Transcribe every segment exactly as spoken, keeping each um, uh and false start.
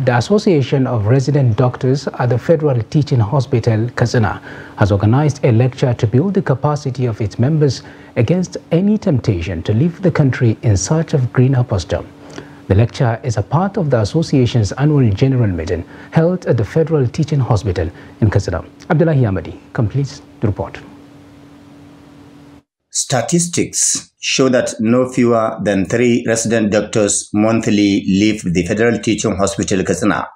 The Association of Resident Doctors at the Federal Teaching Hospital, Katsina, has organized a lecture to build the capacity of its members against any temptation to leave the country in search of greener pasture. The lecture is a part of the association's annual general meeting held at the Federal Teaching Hospital in Katsina. Abdullahi Yarmadi completes the report. Statistics show that no fewer than three resident doctors monthly leave the Federal Teaching Hospital Katsina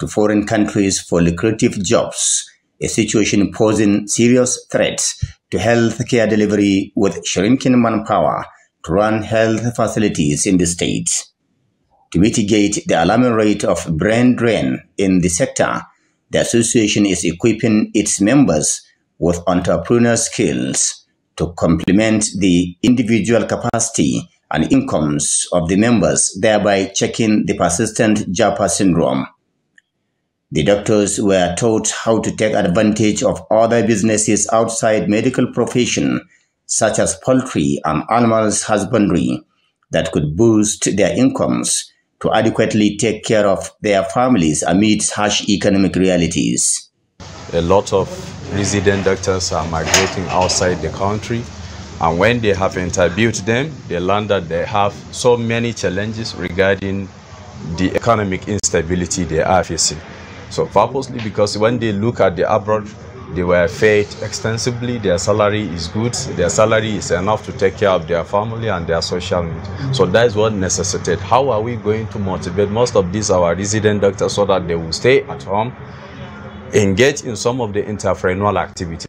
to foreign countries for lucrative jobs, a situation posing serious threats to health care delivery with shrinking manpower to run health facilities in the state. To mitigate the alarming rate of brain drain in the sector, the association is equipping its members with entrepreneur skills to complement the individual capacity and incomes of the members, thereby checking the persistent Japa syndrome. The doctors were taught how to take advantage of other businesses outside medical profession, such as poultry and animal husbandry, that could boost their incomes to adequately take care of their families amid harsh economic realities. A lot of resident doctors are migrating outside the country, and when they have interviewed them, they learn that they have so many challenges regarding the economic instability they are facing. So purposely, because when they look at the abroad, they were fed extensively, their salary is good, their salary is enough to take care of their family and their social needs. So that is what necessitated. How are we going to motivate most of these our resident doctors so that they will stay at home, engage in some of the entrepreneurial activity?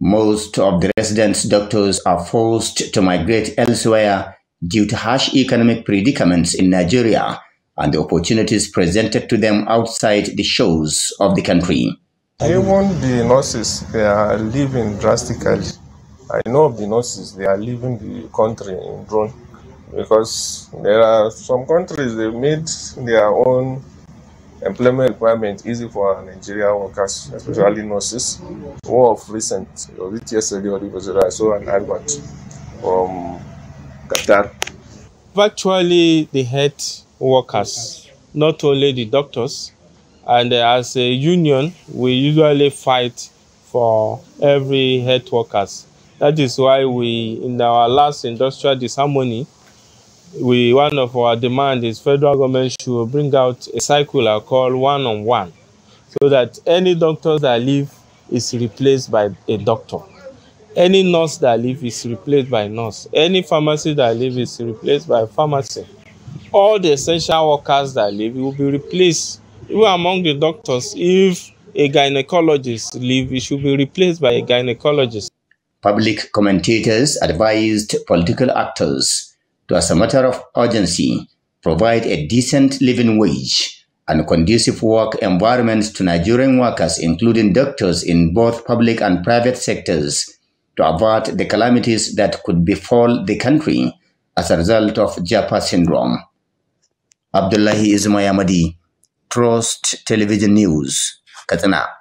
Most of the resident doctors are forced to migrate elsewhere due to harsh economic predicaments in Nigeria and the opportunities presented to them outside the shores of the country. Even the nurses, they are leaving drastically. I know of the nurses, they are leaving the country in drones, because there are some countries they made their own employment requirement easy for Nigerian workers, especially nurses, who of recent, yesterday or yesterday, I saw an advert from Qatar. Virtually the health workers, not only the doctors, and as a union, we usually fight for every health workers. That is why we, in our last industrial disharmony, We, one of our demands is federal government should bring out a circular called one-on-one, so that any doctor that leaves is replaced by a doctor. Any nurse that leaves is replaced by a nurse. Any pharmacy that leaves is replaced by a pharmacy. All the essential workers that leave will be replaced. Even among the doctors, if a gynecologist leaves, it should be replaced by a gynecologist. Public commentators advised political actors to, as a matter of urgency, provide a decent living wage and conducive work environment to Nigerian workers, including doctors in both public and private sectors, to avert the calamities that could befall the country as a result of Japa syndrome. Abdullahi Yarmadi, Trust Television News, Katsina.